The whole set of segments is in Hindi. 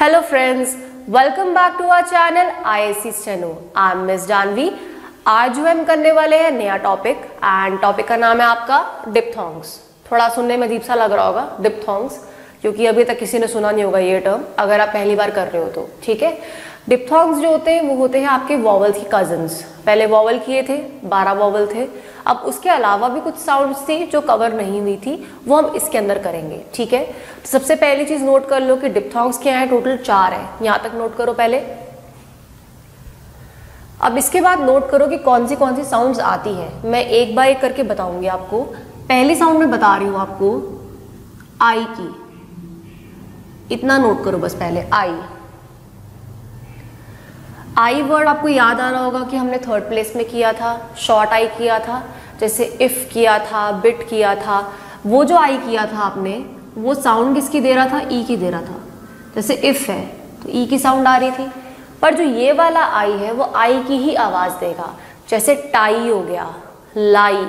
Hello friends, welcome back to our channel ISC STENO. I am Miss Janvi. आज जो हम करने वाले हैं नया टॉपिक एंड टॉपिक का नाम है आपका डिप्थोंग्स. थोड़ा सुनने में अजीब सा लग रहा होगा डिप्थोंग्स, क्योंकि अभी तक किसी ने सुना नहीं होगा ये टर्म. अगर आप पहली बार कर रहे हो तो ठीक है. डिप्थोंग्स जो होते हैं वो होते हैं आपके वॉवल्स की कजन्स. पहले वॉवल किए थे, 12 वॉवल थे. अब उसके अलावा भी कुछ साउंड्स थी जो कवर नहीं हुई थी, वो हम इसके अंदर करेंगे. ठीक है, तो सबसे पहली चीज़ नोट कर लो कि डिप्थोंग्स क्या हैं. टोटल 4 है, यहाँ तक नोट करो पहले. अब इसके बाद नोट करो कि कौन सी साउंड्स आती हैं. मैं एक बाय एक करके बताऊँगी आपको. पहली साउंड में बता रही हूँ आपको आई की. इतना नोट करो बस पहले, आई. आई वर्ड आपको याद आ रहा होगा कि हमने थर्ड प्लेस में किया था, शॉर्ट आई किया था, जैसे इफ किया था, बिट किया था. वो जो आई किया था आपने, वो साउंड किसकी दे रहा था? ई की दे रहा था. जैसे इफ है तो ई की साउंड आ रही थी, पर जो ये वाला आई है वो आई की ही आवाज़ देगा. जैसे टाई हो गया, लाई,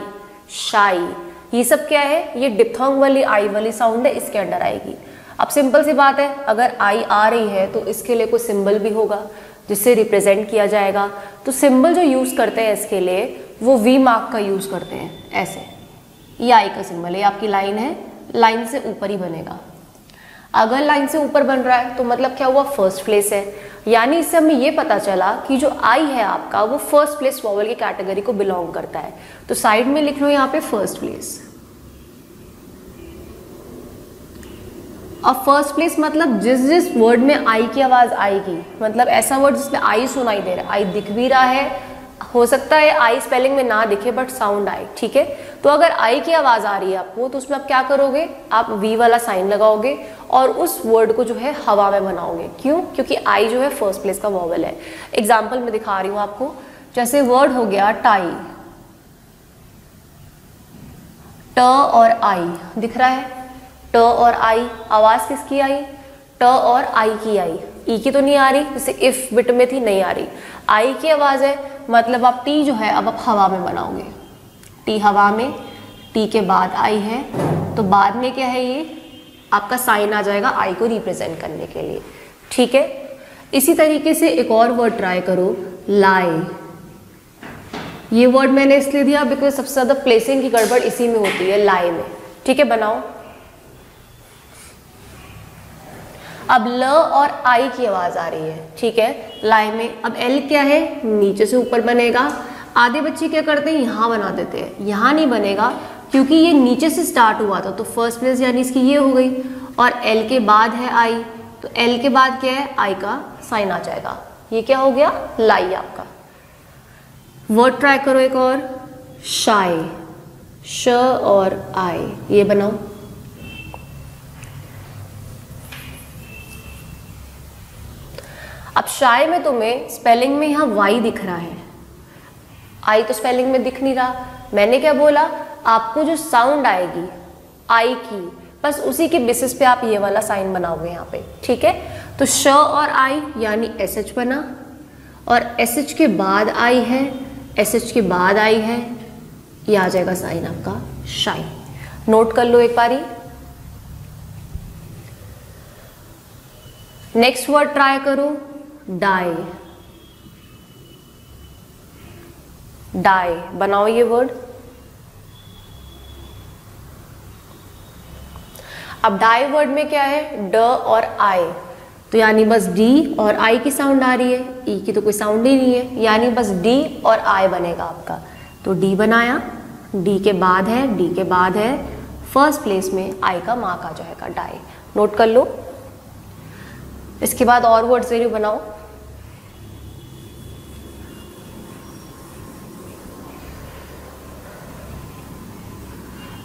शाई, ये सब क्या है? ये डिप्थोंग वाली आई वाली साउंड है, इसके अंडर आएगी. अब सिंपल सी बात है, अगर आई आ रही है तो इसके लिए कोई सिंबल भी होगा जिससे रिप्रेजेंट किया जाएगा. तो सिंबल जो यूज़ करते हैं इसके लिए वो वी मार्क का यूज़ करते हैं. ऐसे ये आई का सिंबल है, आपकी लाइन है, लाइन से ऊपर ही बनेगा. अगर लाइन से ऊपर बन रहा है तो मतलब क्या हुआ? फर्स्ट प्लेस है. यानी इससे हमें ये पता चला कि जो आई है आपका वो फर्स्ट प्लेस वॉवल की कैटेगरी को बिलोंग करता है. तो साइड में लिख लो यहाँ पे फर्स्ट प्लेस. अब फर्स्ट प्लेस मतलब जिस वर्ड में आई की आवाज़ आएगी, मतलब ऐसा वर्ड जिसमें आई सुनाई दे रहा है, आई दिख भी रहा है. हो सकता है आई स्पेलिंग में ना दिखे बट साउंड आए. ठीक है, तो अगर आई की आवाज़ आ रही है आपको तो उसमें आप क्या करोगे? आप वी वाला साइन लगाओगे और उस वर्ड को जो है हवा में बनाओगे. क्यों? क्योंकि आई जो है फर्स्ट प्लेस का वॉवल है. एग्जाम्पल मैं दिखा रही हूँ आपको. जैसे वर्ड हो गया टाई, ट और आई. दिख रहा है ट और आई. आवाज़ किसकी आई? ट और आई की आई. ई की तो नहीं आ रही, जैसे इफ बिट में थी, नहीं आ रही. आई की आवाज़ है, मतलब आप टी जो है अब आप हवा में बनाओगे. टी हवा में, टी के बाद आई है तो बाद में क्या है? ये आपका साइन आ जाएगा आई को रिप्रेजेंट करने के लिए. ठीक है, इसी तरीके से एक और वर्ड ट्राई करो, लाई. ये वर्ड मैंने इसलिए दिया बिकॉज सबसे ज़्यादा प्लेसिंग की गड़बड़ इसी में होती है, लाई में. ठीक है, बनाओ. अब ल और आई की आवाज़ आ रही है. ठीक है, लाई में. अब एल क्या है? नीचे से ऊपर बनेगा. आधे बच्चे क्या करते हैं? यहाँ बना देते हैं. यहाँ नहीं बनेगा क्योंकि ये नीचे से स्टार्ट हुआ था, तो फर्स्ट प्लेस यानी इसकी ये हो गई. और एल के बाद है आई, तो एल के बाद क्या है? आई का साइन आ जाएगा. ये क्या हो गया? लाई आपका. वर्ड ट्राई करो एक और, शाई. श और आई, ये बनाओ. अब शाय में तुम्हें स्पेलिंग में यहाँ वाई दिख रहा है, आई तो स्पेलिंग में दिख नहीं रहा. मैंने क्या बोला? आपको जो साउंड आएगी आई की, बस उसी के बेसिस पे आप ये वाला साइन बनाओगे यहाँ पे. ठीक है, तो श और आई यानी एस एच बना, और एस एच के बाद आई है, एस एच के बाद आई है, ये आ जाएगा साइन आपका शाई. नोट कर लो एक बारी. नेक्स्ट वर्ड ट्राई करो, डाई. डाई बनाओ ये वर्ड. अब डाई वर्ड में क्या है? ड और आई, तो यानी बस डी और आई की साउंड आ रही है. ई की तो कोई साउंड ही नहीं है, यानी बस डी और आई बनेगा आपका. तो डी बनाया, डी के बाद है, डी के बाद है, फर्स्ट प्लेस में आई का मार्क आ जाएगा. डाई नोट कर लो. इसके बाद और वर्ड सीरीज बनाओ.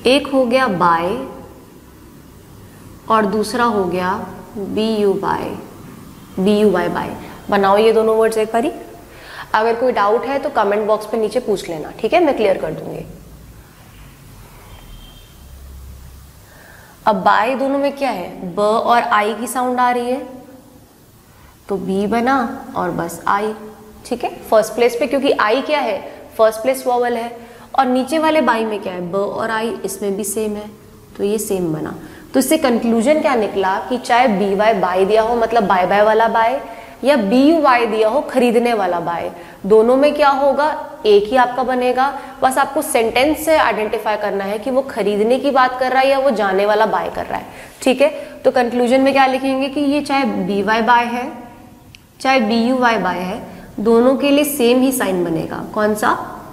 एक हो गया बाय और दूसरा हो गया B U buy. B U buy buy बनाओ ये दोनों वर्ड्स एक बारी. अगर कोई डाउट है तो कमेंट बॉक्स में नीचे पूछ लेना. ठीक है, मैं क्लियर कर दूंगी. अब बाय दोनों में क्या है? ब और आई की साउंड आ रही है, तो बी बना और बस आई. ठीक है, फर्स्ट प्लेस पे, क्योंकि आई क्या है? फर्स्ट प्लेस वॉवल है. और नीचे वाले बाई में क्या है? ब और आई, इसमें भी सेम है, तो ये सेम बना. तो इससे कंक्लूजन क्या निकला कि चाहे बी वाई बाय दिया हो मतलब बाय बाय वाला बाय या बी यू वाई दिया हो खरीदने वाला बाय, दोनों में क्या होगा एक ही आपका बनेगा। बस आपको सेंटेंस से आइडेंटिफाई करना है कि वो खरीदने की बात कर रहा है या वो जाने वाला बाय कर रहा है। ठीक है, तो कंक्लूजन में क्या लिखेंगे कि ये चाहे बी वाई बाय है चाहे बी यू वाई बाय है, दोनों के लिए सेम ही साइन बनेगा। कौन सा?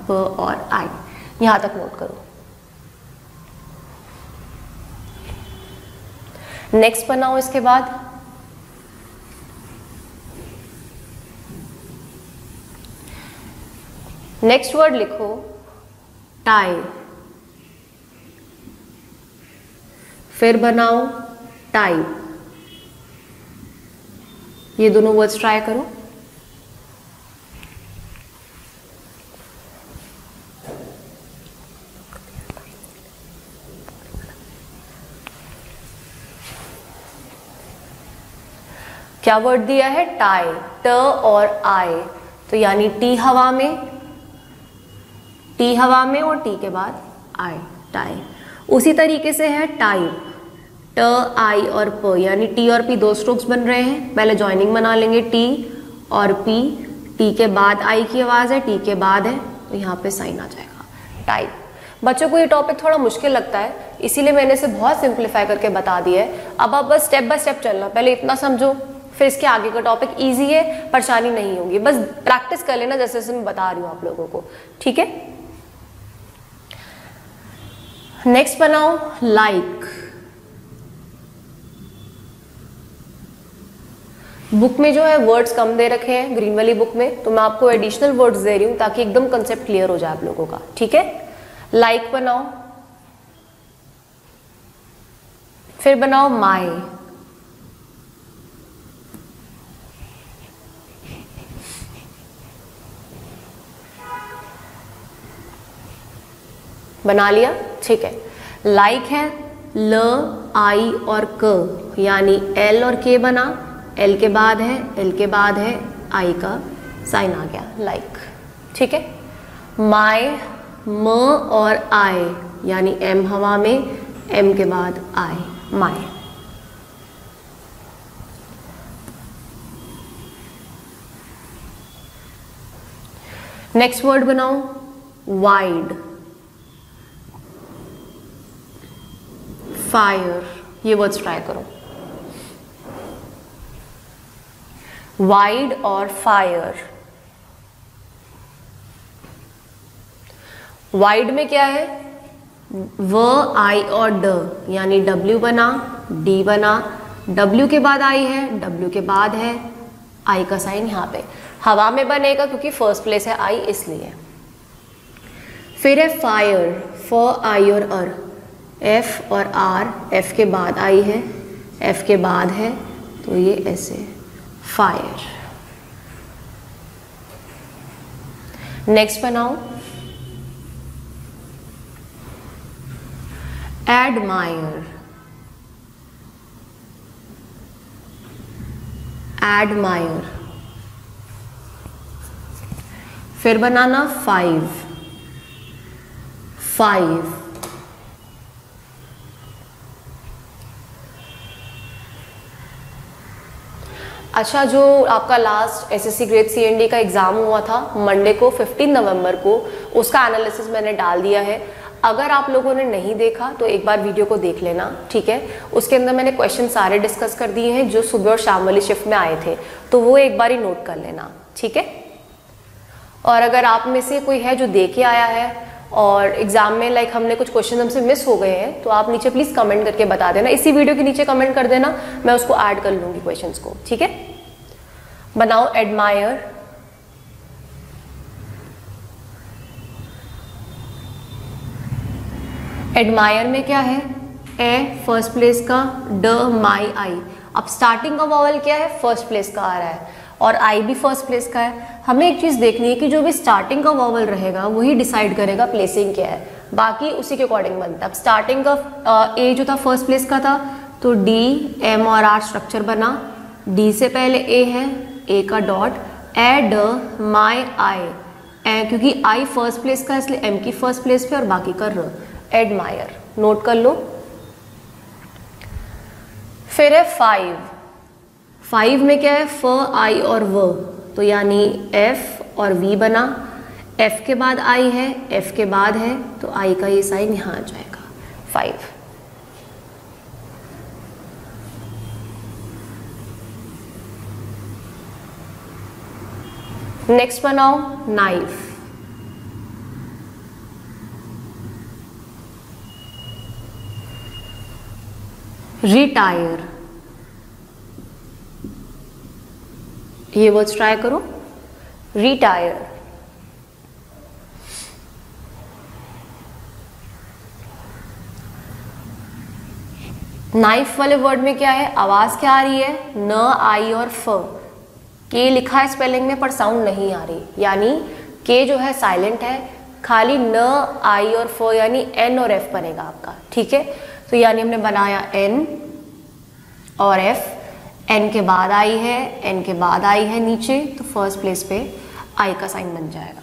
प और आई। यहां तक नोट करो। नेक्स्ट बनाओ। इसके बाद नेक्स्ट वर्ड लिखो टाई, फिर बनाओ टाई। ये दोनों वर्ड्स ट्राई करो। क्या वर्ड दिया है? टाई, ट और आई। तो यानी टी हवा में, टी हवा में और टी के बाद आई, टाई। उसी तरीके से है टाइप, ट आई और प, यानी टी और पी दो स्ट्रोक्स बन रहे हैं। पहले जॉइनिंग बना लेंगे टी और पी, टी के बाद आई की आवाज है, टी के बाद है तो यहाँ पे साइन आ जाएगा टाइप। बच्चों को ये टॉपिक थोड़ा मुश्किल लगता है, इसीलिए मैंने इसे बहुत सिंप्लीफाई करके बता दिया है। अब आप बस स्टेप बाय स्टेप चलना, पहले इतना समझो फिर इसके आगे का टॉपिक ईजी है, परेशानी नहीं होगी। बस प्रैक्टिस कर लेना जैसे जैसे मैं बता रही हूँ आप लोगों को। ठीक है, नेक्स्ट बनाओ लाइक। बुक में जो है वर्ड्स कम दे रखे हैं ग्रीन वाली बुक में, तो मैं आपको एडिशनल वर्ड्स दे रही हूँ ताकि एकदम कंसेप्ट क्लियर हो जाए आप लोगों का। ठीक है, लाइक बनाओ, फिर बनाओ माय, बना लिया। ठीक है, लाइक है ल आई और क, यानी एल और के बना, एल के बाद है, एल के बाद है आई का साइन आ गया लाइक। ठीक है, माय म और आई, यानी एम हवा में, एम के बाद आई, माय। नेक्स्ट वर्ड बनाओ वाइड, फायर। ये वर्ड्स ट्राई करो, वाइड और फायर। वाइड में क्या है? व आई और ड, यानी डब्ल्यू बना, डी बना, डब्ल्यू के बाद आई है, डब्ल्यू के बाद है आई का साइन यहाँ पे हवा में बनेगा क्योंकि फर्स्ट प्लेस है आई इसलिए। फिर है फायर, फ आई और अर, एफ और आर, एफ के बाद आई है, एफ के बाद है तो ये ऐसे फायर। नेक्स्ट बनाओ एडमायर, एडमायर, फिर बनाना फाइव, फाइव, अच्छा। जो आपका लास्ट एसएससी ग्रेड सीएनडी का एग्ज़ाम हुआ था मंडे को 15 नवंबर को, उसका एनालिसिस मैंने डाल दिया है। अगर आप लोगों ने नहीं देखा तो एक बार वीडियो को देख लेना। ठीक है, उसके अंदर मैंने क्वेश्चन सारे डिस्कस कर दिए हैं जो सुबह और शाम वाली शिफ्ट में आए थे, तो वो एक बार ही नोट कर लेना। ठीक है, और अगर आप में से कोई है जो दे के आया है और एग्ज़ाम में लाइक हमने कुछ क्वेश्चन हमसे मिस हो गए हैं तो आप नीचे प्लीज़ कमेंट करके बता देना, इसी वीडियो के नीचे कमेंट कर देना, मैं उसको ऐड कर लूँगी क्वेश्चंस को। ठीक है, बनाओ एडमायर, एडमायर में क्या है? ए फर्स्ट प्लेस का, ड माई आई। अब स्टार्टिंग का वॉवल क्या है? फर्स्ट प्लेस का आ रहा है और आई भी फर्स्ट प्लेस का है। हमें एक चीज़ देखनी है कि जो भी स्टार्टिंग का वॉवल रहेगा वही डिसाइड करेगा प्लेसिंग क्या है, बाकी उसी के अकॉर्डिंग बनता है। अब स्टार्टिंग का ए जो था फर्स्ट प्लेस का था तो डी एम और आर स्ट्रक्चर बना, डी से पहले ए है, ए का डॉट, ए ड माई आई, ए क्योंकि आई फर्स्ट प्लेस का इसलिए एम की फर्स्ट प्लेस पे और बाकी का र, एडमायर। नोट कर लो। फिर है फाइव। फाइव में क्या है, फ आई और व, तो यानी एफ और वी बना, एफ के बाद आई है, एफ के बाद है तो आई का ये साइन यहाँ आ जाएगा फाइव। नेक्स्ट बनाओ नाइफ। रिटायर, ये वर्ड ट्राई करो, रिटायर। नाइफ वाले वर्ड में क्या है, आवाज क्या आ रही है, न आई और फ। के लिखा है स्पेलिंग में पर साउंड नहीं आ रही, यानी के जो है साइलेंट है, खाली न आई और फ यानी एन और एफ बनेगा आपका, ठीक है। तो यानी हमने बनाया एन और एफ, एन के बाद आई है, एन के बाद आई है नीचे, तो फर्स्ट प्लेस पे आई का साइन बन जाएगा।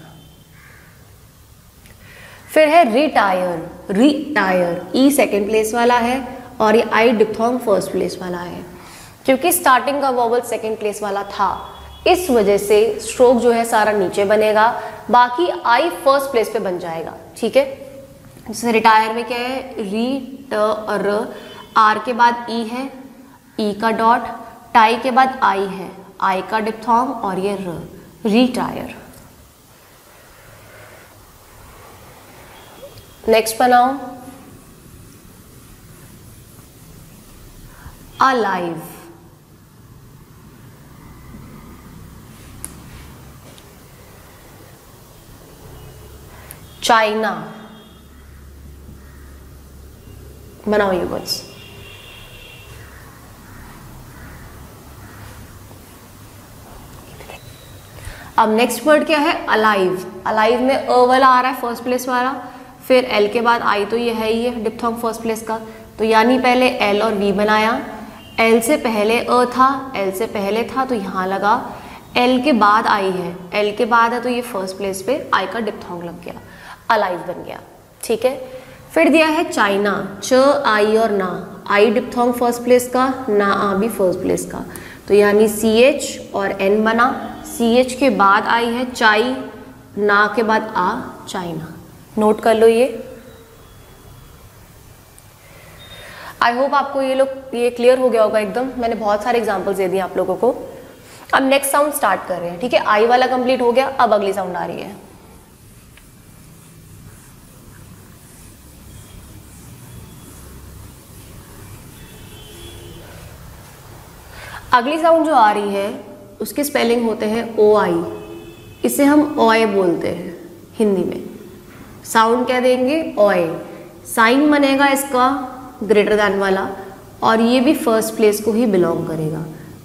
फिर है retire. Retire E second place वाला है और ये आई डिप्थोंग फर्स्ट प्लेस वाला है, क्योंकि स्टार्टिंग का वॉवल सेकेंड प्लेस वाला था, इस वजह से स्ट्रोक जो है सारा नीचे बनेगा, बाकी आई फर्स्ट प्लेस पे बन जाएगा, ठीक है। जैसे रिटायर में क्या है, री ट और आर के बाद ई है, ई का डॉट, टाई के बाद आई है, आई का डिप्थोंग और ये र, रिटायर। नेक्स्ट बनाओ अलाइव। चाइना, बनाओ ये वर्ड्स। अब नेक्स्ट वर्ड क्या है, अलाइव। अलाइव में अ वाला आ रहा है फर्स्ट प्लेस वाला, फिर एल के बाद आई तो ये है ही है डिप्थोंग फर्स्ट प्लेस का, तो यानी पहले एल और वी बनाया, एल से पहले अ था, एल से पहले था तो यहाँ लगा, एल के बाद आई है, एल के बाद है तो ये फर्स्ट प्लेस पे आई का डिप्थोंग लग गया, अलाइव बन गया, ठीक है। फिर दिया है चाइना, च आई और ना, आई डिप्थोंग फर्स्ट प्लेस का, ना आ भी फर्स्ट प्लेस का, तो यानी सी एच और एन बना, सी एच के बाद आई है चाई, ना के बाद आ, चाइना। नोट कर लो ये। आई होप आपको ये लोग ये क्लियर हो गया होगा एकदम, मैंने बहुत सारे एग्जाम्पल्स दे दिए आप लोगों को। अब नेक्स्ट साउंड स्टार्ट कर रहे हैं, ठीक है। आई वाला कंप्लीट हो गया, अब अगली साउंड आ रही है। अगली साउंड जो आ रही है उसके स्पेलिंग होते हैं ओ आई, इसे हम ओए बोलते हैं हिंदी में। साउंड क्या देंगे, ओए। साइन बनेगा इसका ग्रेटर दैन वाला और ये भी फर्स्ट प्लेस को ही बिलोंग करेगा,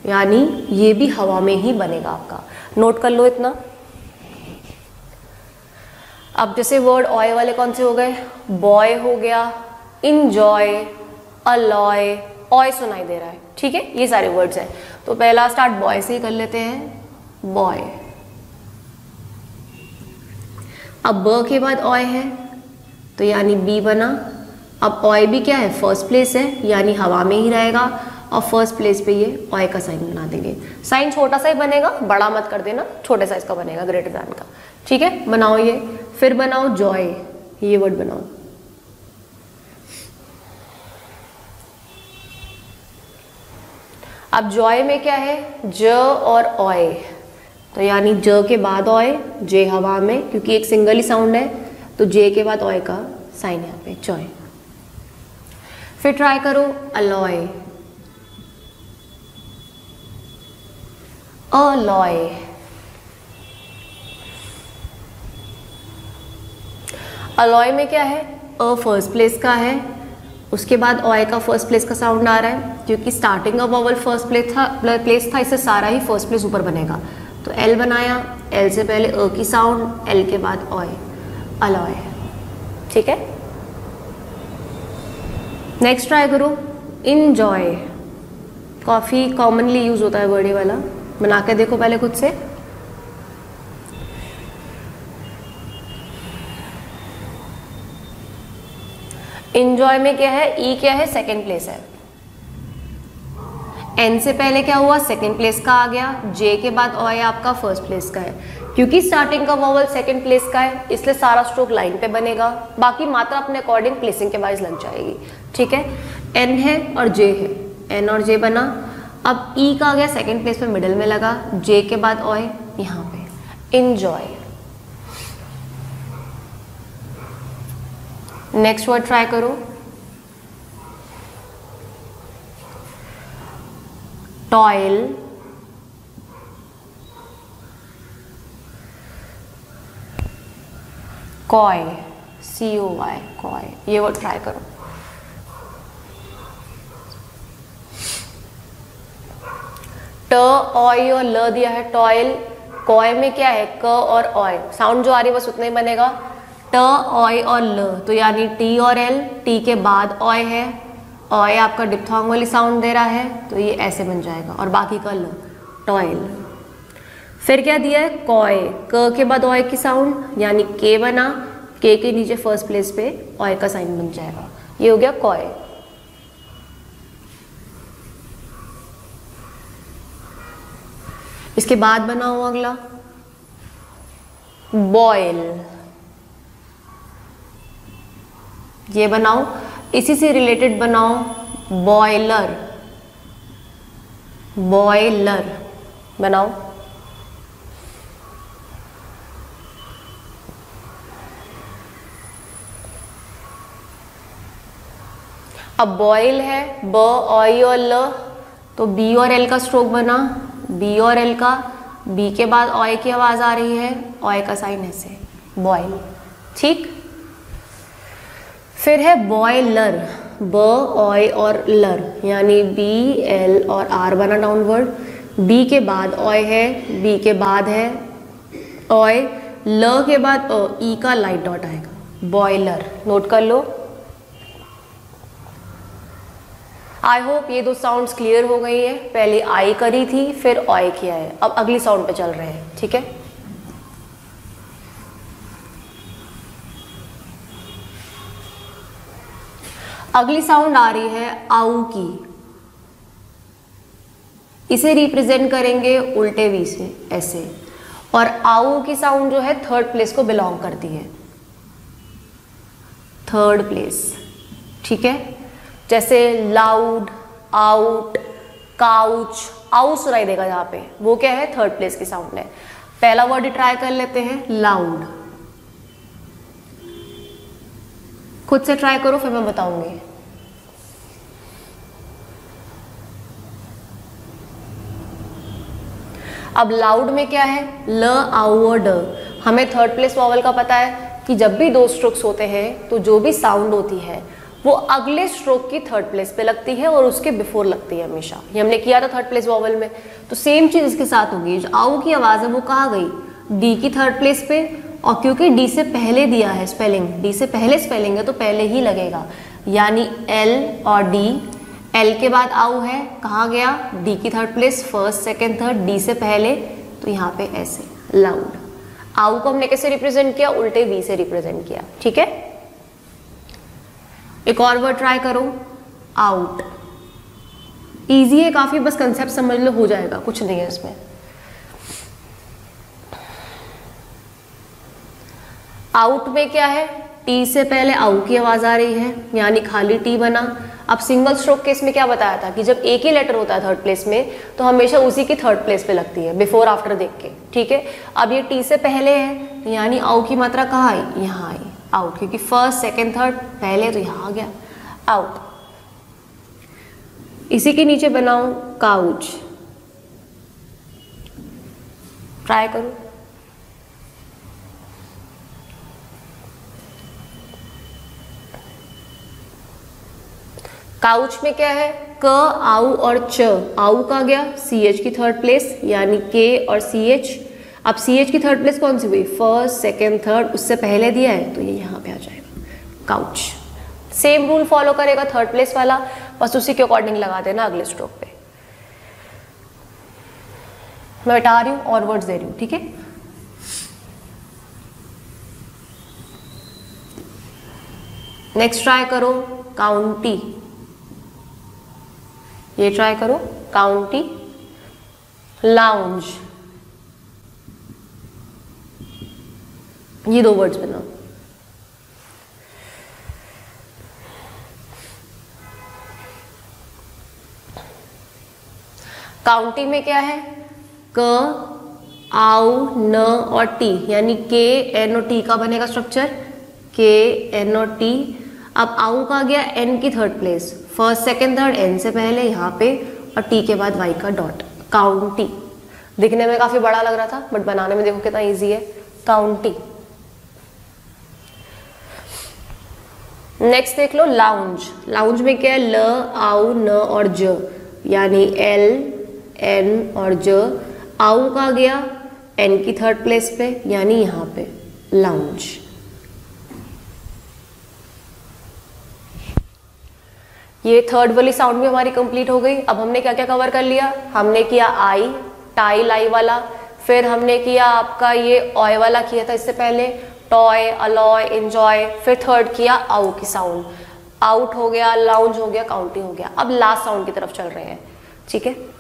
यानी ये भी हवा में ही बनेगा आपका। नोट कर लो इतना। अब जैसे वर्ड ऑय वाले कौन से हो गए, बॉय हो गया, इंजॉय, अलॉय, ऑय सुनाई दे रहा है, ठीक है। ये सारे वर्ड्स हैं, तो पहला स्टार्ट बॉय से ही कर लेते हैं, बॉय। अब ब के बाद ऑय है तो यानी बी बना। अब ऑय भी क्या है, फर्स्ट प्लेस है, यानी हवा में ही रहेगा और फर्स्ट प्लेस पे ये ऑय का साइन बना देंगे। साइन छोटा सा ही बनेगा, बड़ा मत कर देना, छोटे साइज का बनेगा, ग्रेटर दैन का, ठीक है। बनाओ ये। फिर बनाओ जॉय, ये वर्ड बनाओ। अब जॉय में क्या है, ज और ऑय, तो यानी ज के बाद ऑय, जे हवा में, क्योंकि एक सिंगल ही साउंड है तो जे के बाद ऑय का साइन यहाँ पे, जॉय। फिर ट्राई करो अलॉय, अलॉय। अलॉय में क्या है, अ फर्स्ट प्लेस का है, उसके बाद ऑय का फर्स्ट प्लेस का साउंड आ रहा है, क्योंकि स्टार्टिंग का वॉवल फर्स्ट प्लेस था, इससे सारा ही फर्स्ट प्लेस ऊपर बनेगा, तो एल बनाया, एल से पहले अ की साउंड, एल के बाद ऑय, अलॉय, ठीक है। नेक्स्ट ट्राई करो इन्जॉय, काफ़ी कॉमनली यूज होता है वर्ड ये वाला, बना के देखो पहले खुद से। इन्जॉय में क्या है, ई क्या है, सेकेंड प्लेस है, एन से पहले क्या हुआ, सेकेंड प्लेस का आ गया, जे के बाद ओ आपका फर्स्ट प्लेस का है। क्योंकि स्टार्टिंग का वॉवल सेकेंड प्लेस का है इसलिए सारा स्ट्रोक लाइन पे बनेगा, बाकी मात्रा अपने अकॉर्डिंग प्लेसिंग के वाइज लग जाएगी। ठीक है, एन है और जे है, एन और जे बना। अब ई का आ गया सेकेंड प्लेस पे, मिडल में लगा, जे के बाद ओ यहाँ पे। इन्जॉय। नेक्स्ट वर्ड ट्राई करो, टॉयल, कॉय, COY, कॉय, ये वर्ड ट्राई करो। ट, ऑय और ल दिया है, टॉयल, कॉय में क्या है क और ऑय, साउंड जो आ रही है बस उतना ही बनेगा, ट ऑय और ल, तो यानी टी और एल, टी के बाद ऑय है, ऑय आपका डिप्थोंग वाली साउंड दे रहा है तो ये ऐसे बन जाएगा और बाकी का ल, टॉयल। फिर क्या दिया है, कॉय, क के बाद ऑय की साउंड यानी के बना, के नीचे फर्स्ट प्लेस पे ऑय का साइन बन जाएगा, ये हो गया कॉय। इसके बाद बनाओ अगला, बॉयल, ये बनाओ, इसी से रिलेटेड बनाओ, बॉयलर, बॉयलर बनाओ। अब बॉयल है, ब ऑय और ल, तो बी और एल का स्ट्रोक बना, बी और एल का, बी के बाद ऑय की आवाज आ रही है, ऑय का साइन ऐसे, बॉयल। ठीक, फिर है बॉयलर, ब ऑय और लर, यानी बी एल और आर बना डाउनवर्ड, बी के बाद ऑय है, बी के बाद है ऑय, ल के बाद ओ, ई का लाइट डॉट आएगा, बॉयलर। नोट कर लो। आई होप ये दो साउंड्स क्लियर हो गई है, पहले आई करी थी फिर ऑय किया है, अब अगली साउंड पे चल रहे हैं। ठीक है, अगली साउंड आ रही है आउ की, इसे रिप्रेजेंट करेंगे उल्टे वी से ऐसे, और आउ की साउंड जो है थर्ड प्लेस को बिलोंग करती है, थर्ड प्लेस। ठीक है, जैसे लाउड, आउट, काउच, आउ सुनाई देगा यहाँ पे, वो क्या है थर्ड प्लेस की साउंड है। पहला वर्ड ट्राई कर लेते हैं, लाउड, खुद से ट्राई करो फिर मैं बताऊंगी। अब लाउड में क्या है, ल आउ और ड, हमें थर्ड प्लेस वॉवल का पता है कि जब भी दो स्ट्रोक्स होते हैं तो जो भी साउंड होती है वो अगले स्ट्रोक की थर्ड प्लेस पे लगती है और उसके बिफोर लगती है हमेशा, ये हमने किया था थर्ड प्लेस वॉवल में। तो सेम चीज इसके साथ होगी, जो आउ की आवाज है वो कहाँ गई, डी की थर्ड प्लेस पे, और क्योंकि डी से पहले दिया है स्पेलिंग, डी से पहले स्पेलिंग है तो पहले ही लगेगा, यानी एल और डी, एल के बाद आउ है, कहाँ गया, डी की third place, first second third, D से पहले, तो यहाँ पे ऐसे लाउड। आउ को हमने कैसे रिप्रेजेंट किया, उल्टे वी से रिप्रेजेंट किया। ठीक है, एक और वर्ड ट्राई करो, आउट, ईजी है काफ़ी, बस कंसेप्ट समझ लो हो जाएगा, कुछ नहीं है इसमें। आउट में क्या है, टी से पहले आउ की आवाज आ रही है यानी खाली टी बना। अब सिंगल स्ट्रोक केस में क्या बताया था कि जब एक ही लेटर होता है थर्ड प्लेस में तो हमेशा उसी की थर्ड प्लेस पे लगती है, बिफोर आफ्टर देख के। ठीक है, अब ये टी से पहले है यानी आउ की मात्रा कहाँ आई, यहाँ आई आउट, क्योंकि फर्स्ट सेकंड थर्ड पहले तो यहाँ आ गया आउट। इसी के नीचे बनाओ काउच, ट्राई करो, काउच में क्या है, क आउ और च, आउ का गया सी एच की थर्ड प्लेस यानी के और सी एच, अब सी एच की थर्ड प्लेस कौन सी हुई, फर्स्ट सेकेंड थर्ड, उससे पहले दिया है तो ये यहाँ पे आ जाएगा काउच। सेम रूल फॉलो करेगा थर्ड प्लेस वाला, बस उसी के अकॉर्डिंग लगा देना अगले स्ट्रोक पे। मैं बता रही हूँ और वर्ड्स दे रही हूँ। ठीक है, नेक्स्ट ट्राई करो काउंटी, ये ट्राई करो काउंटी लाउंज, ये दो वर्ड्स बनाओ। काउंटी में क्या है, क आउ न और टी, यानी के एन ओ टी का बनेगा स्ट्रक्चर, के एन ओ टी। अब आउ का गया एन की third place, first second third N से पहले यहाँ पे, और टी के बाद वाई का डॉट, काउंटी। दिखने में काफी बड़ा लग रहा था बट बनाने में देखो कितना इजी है, काउंटी। नेक्स्ट देख लो लाउंज। लाउंज में क्या है, ल आउ न और ज, यानी एल एन और ज। आउ का गया एन की थर्ड प्लेस पे, यानी यहाँ पे लाउंज। ये थर्ड वाली साउंड भी हमारी कंप्लीट हो गई। अब हमने क्या क्या कवर कर लिया, हमने किया आई, टाइल आई वाला, फिर हमने किया आपका ये ऑय वाला किया था इससे पहले, टॉय, अलॉय, एंजॉय, फिर थर्ड किया आउ की साउंड, आउट हो गया, लाउंज हो गया, काउंटी हो गया। अब लास्ट साउंड की तरफ चल रहे हैं, ठीक है।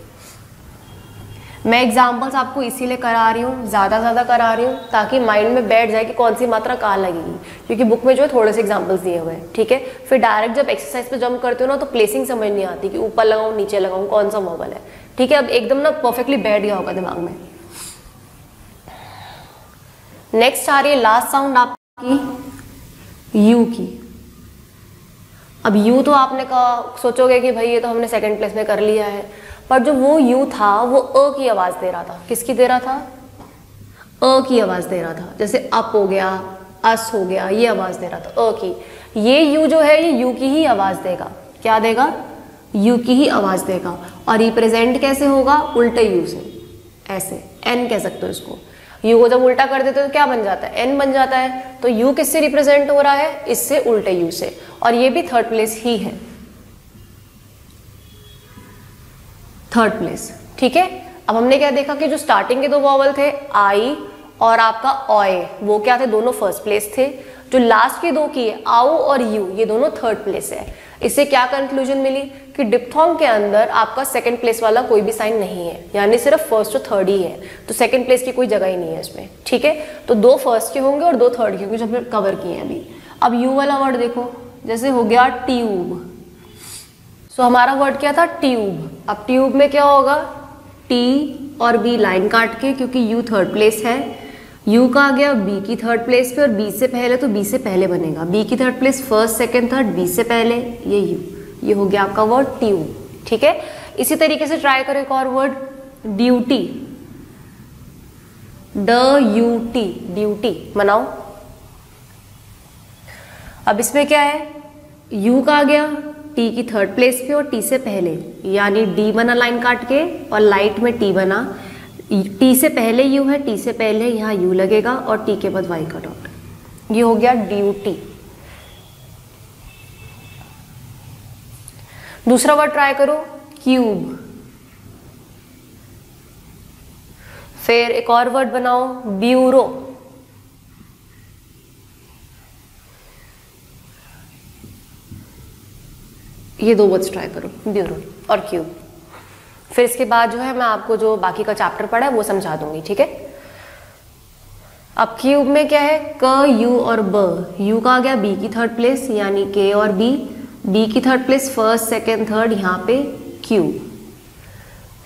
मैं एग्जाम्पल्स आपको इसीलिए करा रही हूँ, ज़्यादा करा रही हूँ ताकि माइंड में बैठ जाए कि कौन सी मात्रा कहाँ लगेगी, क्योंकि बुक में जो है थोड़े से एग्जाम्पल्स दिए हुए हैं, ठीक है। फिर डायरेक्ट जब एक्सरसाइज पे जंप करते हो ना तो प्लेसिंग समझ नहीं आती कि ऊपर लगाऊँ नीचे लगाऊँ कौन सा मोबाइल है, ठीक है। अब एकदम ना परफेक्टली बैठ गया होगा दिमाग में। नेक्स्ट आ रही है लास्ट साउंड आपकी यू की। अब यू तो आपने कहा सोचोगे कि भाई ये तो हमने सेकंड प्लेस में कर लिया है, पर जो वो यू था वो अ की आवाज़ दे रहा था। किसकी दे रहा था, अ की आवाज़ दे रहा था, जैसे अप हो गया, अस हो गया, ये आवाज़ दे रहा था अ की। ये यू जो है ये यू की ही आवाज़ देगा, क्या देगा, यू की ही आवाज़ देगा। और रिप्रेजेंट कैसे होगा, उल्टे यू से, ऐसे एन कह सकते हो इसको। यू को जब उल्टा कर देते हो तो क्या बन जाता है, एन बन जाता है। तो यू किससे रिप्रेजेंट हो रहा है, इससे उल्टे यू से, और ये भी थर्ड प्लेस ही है, थर्ड प्लेस, ठीक है। अब हमने क्या देखा कि जो स्टार्टिंग के दो वॉवल थे आई और आपका ऑय, वो क्या थे, दोनों फर्स्ट प्लेस थे। जो लास्ट के दो किए आओ और यू, ये दोनों थर्ड प्लेस है। इससे क्या कंक्लूजन मिली कि डिप्थोंग के अंदर आपका सेकंड प्लेस वाला कोई भी साइन नहीं है, यानी सिर्फ फर्स्ट और थर्ड ही है, तो सेकंड प्लेस की कोई जगह ही नहीं है इसमें, ठीक है। तो दो फर्स्ट के होंगे और दो थर्ड के होंगे, जो हमने कवर किए हैं अभी। अब यू वाला वर्ड देखो, जैसे हो गया ट्यूब, सो हमारा वर्ड क्या था, ट्यूब। अब ट्यूब में क्या होगा, टी और बी लाइन काट के, क्योंकि यू थर्ड प्लेस है, यू का आ गया बी की थर्ड प्लेस पे, और बी से पहले तो बी से पहले बनेगा, बी की third place first second third, B से पहले ये यू, ये हो गया आपका वर्ड ट्यूब, ठीक है। इसी तरीके से ट्राई करो एक और वर्ड, ड्यूटी, ड यू टी, ड्यूटी बनाओ। अब इसमें क्या है, यू का आ गया टी की थर्ड प्लेस पे और टी से पहले, यानी डी बना लाइन काट के, और लाइट में टी बना, टी से पहले यू है, टी से पहले यहाँ यू लगेगा, और टी के बाद वाई का डॉट, ये हो गया ड्यूटी। दूसरा वर्ड ट्राई करो, क्यूब, फिर एक और वर्ड बनाओ, ब्यूरो, ये दो वर्ड्स ट्राई करो, ब्यूरो और क्यूब। फिर इसके बाद जो है मैं आपको जो बाकी का चैप्टर पढ़ा है वो समझा दूंगी, ठीक है। अब क्यूब में क्या है, क यू और ब, यू का आ गया बी की थर्ड प्लेस, यानी के और बी, बी की third place first second third, यहाँ पे क्यूब।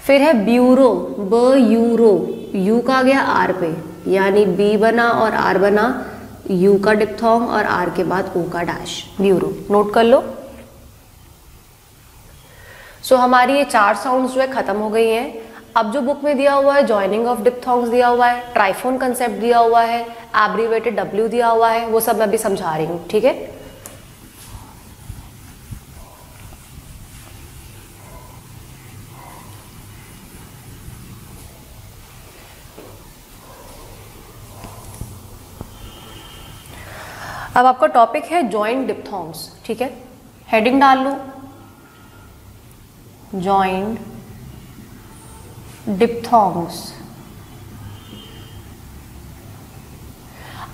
फिर है ब्यूरो, ब यूरो, यू का आ गया आर पे, यानी बी बना और आर बना, यू का डिप्थोंग और आर के बाद ओ का डैश, ब्यूरो, नोट कर लो। सो हमारी ये चार साउंड्स जो है खत्म हो गई हैं। अब जो बुक में दिया हुआ है, जॉइनिंग ऑफ डिप्थोंग्स दिया हुआ है, ट्राइफोन कंसेप्ट दिया हुआ है, एब्रिवेटेड डब्ल्यू दिया हुआ है, वो सब मैं अभी समझा रही हूँ, ठीक है। अब आपका टॉपिक है जॉइंट डिप्थोंग्स, ठीक है। हेडिंग डाल लो, जॉइंट डिप्थोंग्स।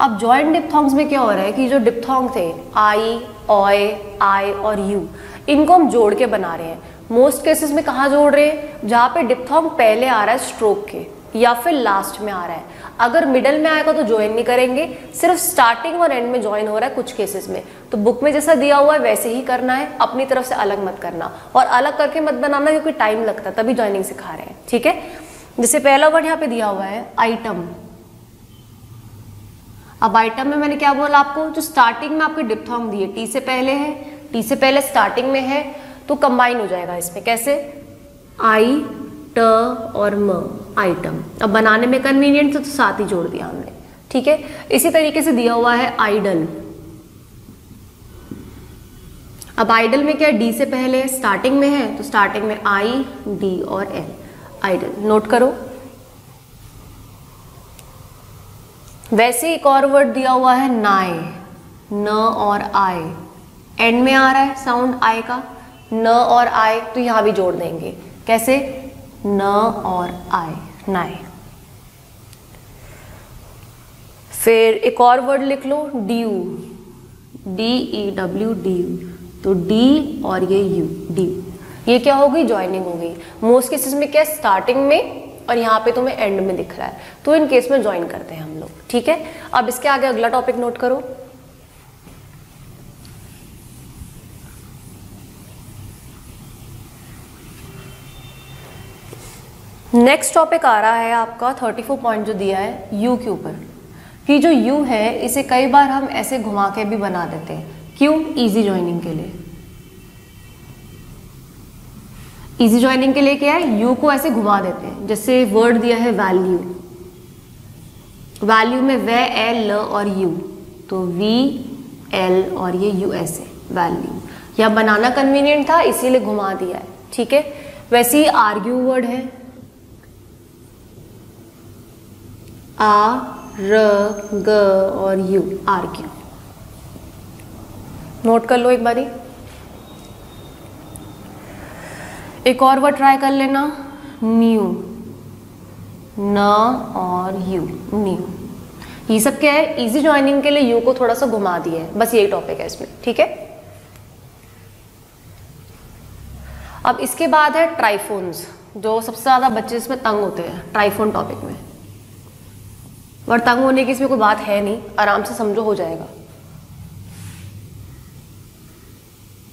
अब जॉइंट डिप्थोंग्स में क्या हो रहा है कि जो डिप्थोंग थे आई, ऑय, आई और यू, इनको हम जोड़ के बना रहे हैं। मोस्ट केसेस में कहाँ जोड़ रहे हैं, जहाँ पे डिप्थोंग पहले आ रहा है स्ट्रोक के या फिर लास्ट में आ रहा है। अगर मिडल में आएगा तो ज्वाइन नहीं करेंगे, सिर्फ स्टार्टिंग और एंड में ज्वाइन हो रहा है कुछ केसेस में। तो बुक में जैसा दिया हुआ है वैसे ही करना है, अपनी तरफ से अलग मत करना और अलग करके मत बनाना क्योंकि टाइम लगता है, तभी ज्वाइनिंग सिखा रहे हैं। ठीक है, जैसे पहला वर्ड यहाँ पे दिया हुआ है आइटम। अब आइटम में मैंने क्या बोला आपको, जो स्टार्टिंग में आपके डिप्थोंग दिए टी से पहले है, टी से पहले स्टार्टिंग में है तो कंबाइन हो जाएगा इसमें। कैसे, आई ट और म, आइटम। अब बनाने में कन्वीनियंट तो साथ ही जोड़ दिया हमने। ठीक है, इसी तरीके से दिया हुआ है आइडल। अब आइडल में क्या है, डी से पहले स्टार्टिंग में है तो स्टार्टिंग में आई डी और एल, आइडल। नोट करो। वैसे एक और वर्ड दिया हुआ है नाय, न और आय, एंड में आ रहा है साउंड आय का, न और आय, तो यहां भी जोड़ देंगे। कैसे, न और आय, नाय। फिर एक और वर्ड लिख लो ड्यू, DEW ड्यू, तो डी और ये यू, ड्यू। ये क्या होगी, ज्वाइनिंग हो गई। मोस्ट केसेस में क्या स्टार्टिंग में और यहाँ पे तुम्हें एंड में दिख रहा है, तो इन केस में ज्वाइन करते हैं हम लोग। ठीक है, अब इसके आगे अगला टॉपिक नोट करो। नेक्स्ट टॉपिक आ रहा है आपका 34 पॉइंट जो दिया है यू के ऊपर, कि जो यू है इसे कई बार हम ऐसे घुमा के भी बना देते हैं। क्यों, इजी ज्वाइनिंग के लिए। इजी ज्वाइनिंग के लिए क्या है, यू को ऐसे घुमा देते हैं। जैसे वर्ड दिया है वैल्यू, वैल्यू में वे एल और यू, तो वी एल और ये यू, ऐसे वैल्यू। या बनाना कन्वीनियंट था इसीलिए घुमा दिया है। ठीक है, वैसे ही आर्ग्यू वर्ड है, आ र ग और यू, आर्ग्यू। नोट कर लो एक बारी। एक और वर्ड ट्राई कर लेना, न्यू, न और यू, न्यू। ये सब क्या है, इजी ज्वाइनिंग के लिए यू को थोड़ा सा घुमा दिया है, बस यही टॉपिक है इसमें। ठीक है, अब इसके बाद है ट्राइफोन्स, जो सबसे ज्यादा बच्चे इसमें तंग होते हैं ट्राइफोन टॉपिक में। और तंग होने की इसमें कोई बात है नहीं, आराम से समझो, हो जाएगा।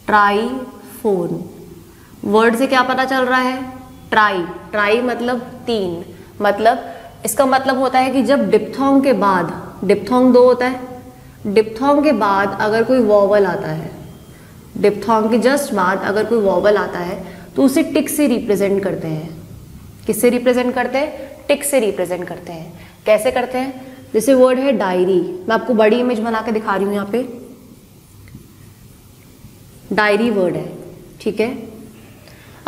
ट्राइफोन वर्ड से क्या पता चल रहा है, ट्राई, ट्राई मतलब तीन, मतलब इसका मतलब होता है कि जब डिप्थोंग के बाद, डिप्थोंग दो होता है, डिप्थोंग के बाद अगर कोई वॉवल आता है, डिप्थोंग के जस्ट बाद अगर कोई वॉवल आता है तो उसे टिक से रिप्रेजेंट करते हैं। किससे रिप्रेजेंट करते हैं, टिक से रिप्रेजेंट करते हैं। कैसे करते हैं, जैसे वर्ड है डायरी, मैं आपको बड़ी इमेज बना के दिखा रही हूँ। यहाँ पे डायरी वर्ड है, ठीक है।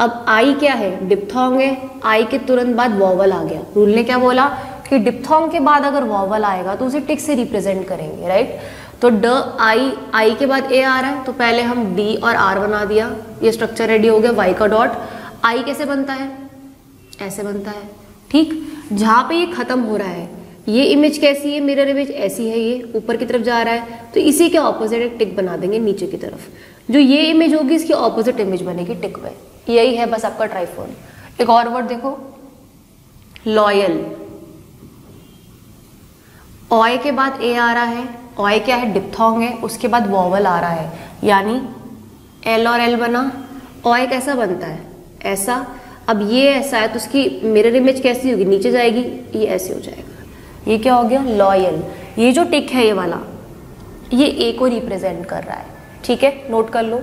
अब आई क्या है, डिप्थोंग है, आई के तुरंत बाद वॉवल आ गया। रूल ने क्या बोला कि डिप्थोंग के बाद अगर वॉवल आएगा तो उसे टिक से रिप्रेजेंट करेंगे, राइट। तो ड आई, आई के बाद ए आ रहा है तो पहले हम डी और आर बना दिया, ये स्ट्रक्चर रेडी हो गया। वाई का डॉट, आई कैसे बनता है, ऐसे बनता है। ठीक, जहाँ पे ये खत्म हो रहा है, ये इमेज कैसी है, मिरर इमेज ऐसी है, ये ऊपर की तरफ जा रहा है तो इसी के ऑपोजिट एक टिक बना देंगे नीचे की तरफ। जो ये इमेज होगी इसकी ऑपोजिट इमेज बनेगी टिक पे। यही है बस आपका ट्राइफोन। एक और वर्ड देखो, लॉयल, ऑय के बाद ए आ रहा है, ऑय क्या है, डिप्थोंग है, उसके बाद वॉवल आ रहा है, यानी एल और एल बना। ऑय कैसा बनता है, ऐसा। अब ये ऐसा है तो उसकी मिरर इमेज कैसी होगी, नीचे जाएगी, ये ऐसे हो जाएगा। ये क्या हो गया, लॉयल। ये जो टिक है ये वाला, ये ए को रिप्रेजेंट कर रहा है। ठीक है, नोट कर लो।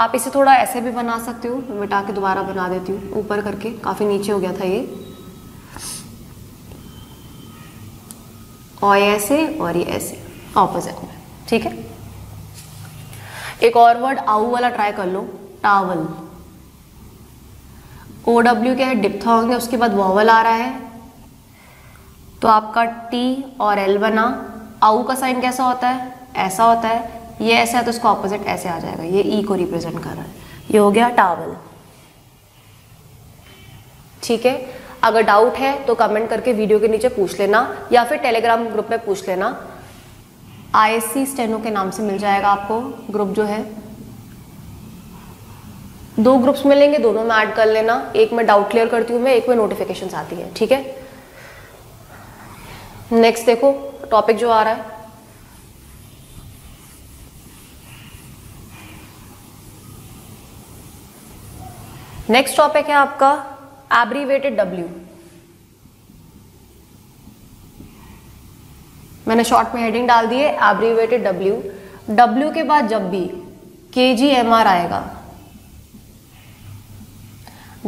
आप इसे थोड़ा ऐसे भी बना सकते हो, मैं मिटा के दोबारा बना देती हूँ, ऊपर करके, काफ़ी नीचे हो गया था ये। और ऐसे और ये ऐसे ऑपोजिट में, ठीक है। एक और वर्ड आऊ वाला ट्राई कर लो, टावल। OW क्या है, डिप्थोंग है, उसके बाद वॉवल आ रहा है तो आपका T और L बना। आऊ का साइन कैसा होता है, ऐसा होता है, ये ऐसा है तो इसको ऑपोजिट ऐसे आ जाएगा, ये ई को रिप्रेजेंट कर रहा है। ये हो गया टावल। ठीक है, अगर डाउट है तो कमेंट करके वीडियो के नीचे पूछ लेना या फिर टेलीग्राम ग्रुप में पूछ लेना। ISC स्टेनो के नाम से मिल जाएगा आपको ग्रुप जो है। दो ग्रुप्स मिलेंगे, दोनों में ऐड कर लेना, एक में डाउट क्लियर करती हूँ मैं, एक में नोटिफिकेशंस आती है, ठीक है। नेक्स्ट देखो टॉपिक जो आ रहा है, नेक्स्ट टॉपिक है आपका एब्रीवेटेड W। मैंने शॉर्ट में हेडिंग डाल दी है एब्रीवेटेड W। W के बाद जब भी KGMR आएगा,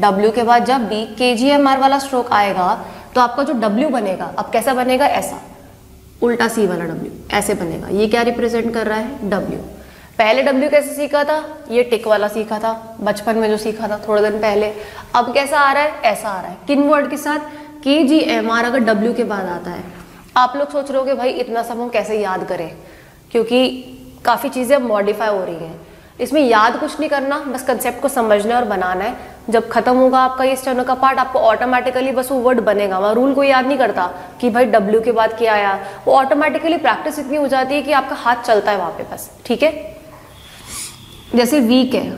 W के बाद जब भी KGMR वाला स्ट्रोक आएगा तो आपका जो W बनेगा, अब कैसा बनेगा, ऐसा उल्टा C वाला W ऐसे बनेगा। ये क्या रिप्रेजेंट कर रहा है, W। पहले W कैसे सीखा था, ये टिक वाला सीखा था बचपन में जो सीखा था थोड़े दिन पहले। अब कैसा आ रहा है, ऐसा आ रहा है। किन वर्ड के साथ, KGMR अगर W के बाद आता है। आप लोग सोच रहे हो कि भाई इतना सब हम कैसे याद करें, क्योंकि काफ़ी चीज़ें मॉडिफाई हो रही हैं। इसमें याद कुछ नहीं करना, बस कंसेप्ट को समझना और बनाना है। जब खत्म होगा आपका ये स्टेनो का पार्ट, आपको ऑटोमेटिकली बस वो वर्ड बनेगा। वहाँ रूल कोई याद नहीं करता कि भाई W के बाद क्या आया, वो ऑटोमेटिकली प्रैक्टिस इतनी हो जाती है कि आपका हाथ चलता है वहाँ पे बस, ठीक है। जैसे वीक है,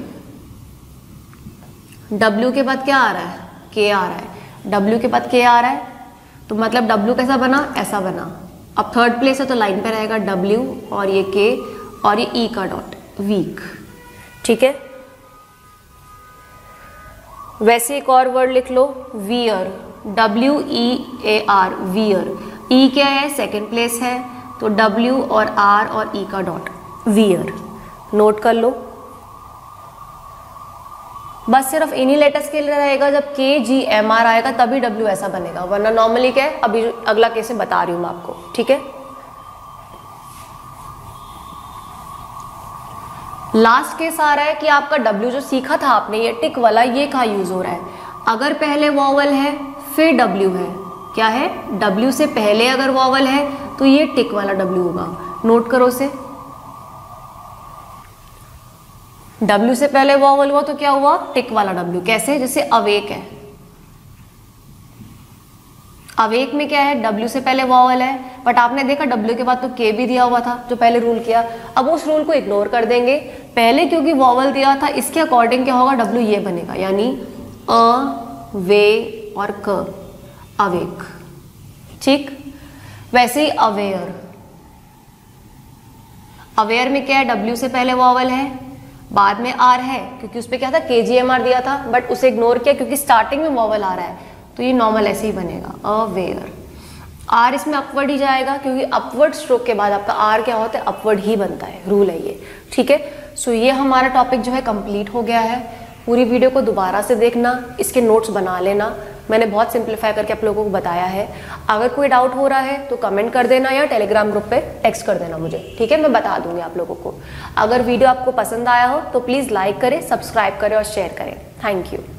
W के बाद क्या आ रहा है, K आ रहा है। W के बाद K आ रहा है तो मतलब W कैसा बना, ऐसा बना। अब थर्ड प्लेस है तो लाइन पे रहेगा W और ये K और ये E का डॉट, वीक, ठीक है। वैसे एक और वर्ड लिख लो, वीयर, WEAR, वीयर। E क्या है, सेकेंड प्लेस है तो W और R और E का डॉट, वीयर। नोट कर लो, बस सिर्फ इन्हीं लेटर्स के लिए रहेगा। जब KGMR आएगा तभी W ऐसा बनेगा, वरना नॉर्मली क्या है, अभी अगला केस में बता रही हूँ मैं आपको, ठीक है। लास्ट केस आ रहा है कि आपका W जो सीखा था आपने, ये टिक वाला, ये कहाँ यूज हो रहा है। अगर पहले वॉवल है फिर W है, क्या है, W से पहले अगर वॉवल है तो ये टिक वाला W होगा। नोट करो से, W से पहले वॉवल हुआ तो क्या हुआ, टिक वाला W। कैसे, जैसे अवेक है, अवेक में क्या है, W से पहले वॉवल है, बट आपने देखा W के बाद तो K भी दिया हुआ था जो पहले रूल किया। अब उस रूल को इग्नोर कर देंगे, पहले क्योंकि वॉवल दिया था इसके अकॉर्डिंग क्या होगा, W ये बनेगा, यानी अ, वे और क, अवेक, ठीक। वैसे ही अवेयर, अवेयर में क्या है, W से पहले वॉवल है, बाद में R है, क्योंकि उस पर क्या था, KGMR दिया था, बट उसे इग्नोर किया क्योंकि स्टार्टिंग में वॉवल आ रहा है, तो ये नॉर्मल ऐसे ही बनेगा, अवेयर। आर इसमें अपवर्ड ही जाएगा क्योंकि अपवर्ड स्ट्रोक के बाद आपका आर क्या होता है, अपवर्ड ही बनता है, रूल है ये, ठीक है। सो ये हमारा टॉपिक जो है कंप्लीट हो गया है। पूरी वीडियो को दोबारा से देखना, इसके नोट्स बना लेना, मैंने बहुत सिंप्लीफाई करके आप लोगों को बताया है। अगर कोई डाउट हो रहा है तो कमेंट कर देना या टेलीग्राम ग्रुप पे टेक्स्ट कर देना मुझे, ठीक है, मैं बता दूंगी आप लोगों को। अगर वीडियो आपको पसंद आया हो तो प्लीज़ लाइक करें, सब्सक्राइब करें और शेयर करें। Thank you.